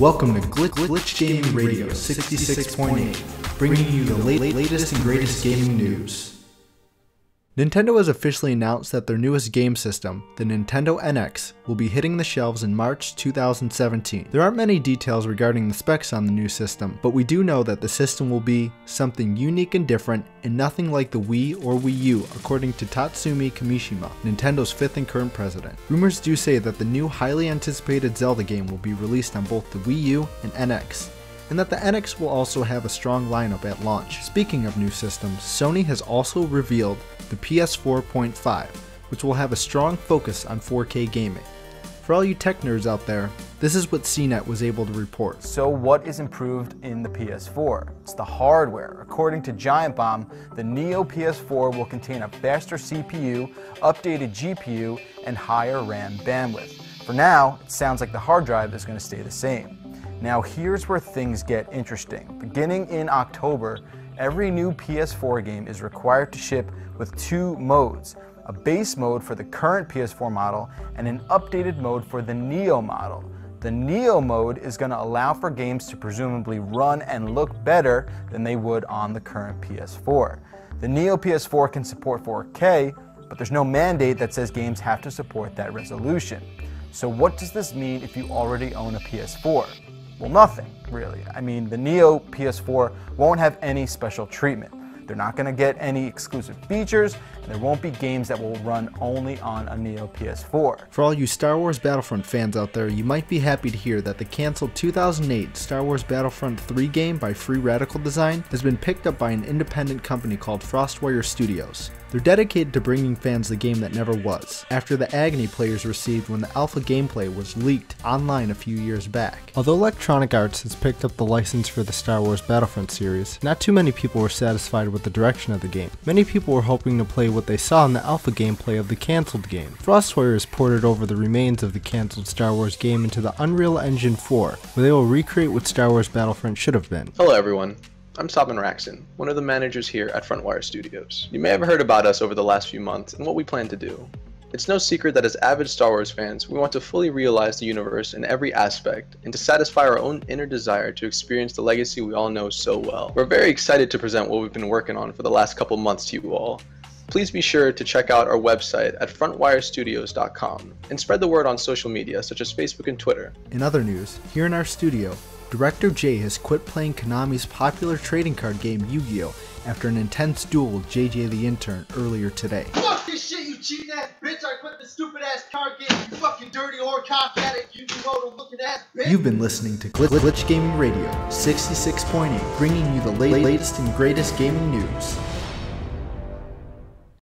Welcome to Glitch Gaming Radio 66.8, bringing you the latest and greatest gaming news. Nintendo has officially announced that their newest game system, the Nintendo NX, will be hitting the shelves in March 2017. There aren't many details regarding the specs on the new system, but we do know that the system will be something unique and different and nothing like the Wii or Wii U, according to Tatsumi Kimishima, Nintendo's fifth and current president. Rumors do say that the new highly anticipated Zelda game will be released on both the Wii U and NX, and that the NX will also have a strong lineup at launch. Speaking of new systems, Sony has also revealed the PS4.5, which will have a strong focus on 4K gaming. For all you tech nerds out there, this is what CNET was able to report. So what is improved in the PS4? It's the hardware. According to Giant Bomb, the Neo PS4 will contain a faster CPU, updated GPU, and higher RAM bandwidth. For now, it sounds like the hard drive is going to stay the same. Now here's where things get interesting. Beginning in October, every new PS4 game is required to ship with two modes, a base mode for the current PS4 model and an updated mode for the Neo model. The Neo mode is going to allow for games to presumably run and look better than they would on the current PS4. The Neo PS4 can support 4K, but there's no mandate that says games have to support that resolution. So what does this mean if you already own a PS4? Well, nothing, really. I mean, the Neo PS4 won't have any special treatment. They're not going to get any exclusive features, and there won't be games that will run only on a Neo PS4. For all you Star Wars Battlefront fans out there, you might be happy to hear that the cancelled 2008 Star Wars Battlefront 3 game by Free Radical Design has been picked up by an independent company called Frontwire Studios. They're dedicated to bringing fans the game that never was, after the agony players received when the alpha gameplay was leaked online a few years back. Although Electronic Arts has picked up the license for the Star Wars Battlefront series, not too many people were satisfied with the direction of the game. Many people were hoping to play what they saw in the alpha gameplay of the cancelled game. Frostwire has ported over the remains of the cancelled Star Wars game into the Unreal Engine 4, where they will recreate what Star Wars Battlefront should have been. Hello everyone. I'm Sabin Raxon, one of the managers here at Frontwire Studios. You may have heard about us over the last few months and what we plan to do. It's no secret that as avid Star Wars fans, we want to fully realize the universe in every aspect and to satisfy our own inner desire to experience the legacy we all know so well. We're very excited to present what we've been working on for the last couple months to you all. Please be sure to check out our website at frontwirestudios.com and spread the word on social media such as Facebook and Twitter. In other news, here in our studio, Director Jay has quit playing Konami's popular trading card game Yu-Gi-Oh! After an intense duel with JJ the Intern earlier today. Fuck this shit, you cheating ass bitch! I quit the stupid ass card game, you fucking dirty whore cock addict, Yu-Gi-Oh! Looking ass bitch! You've been listening to Glitch Gaming Radio 66.8, bringing you the latest and greatest gaming news.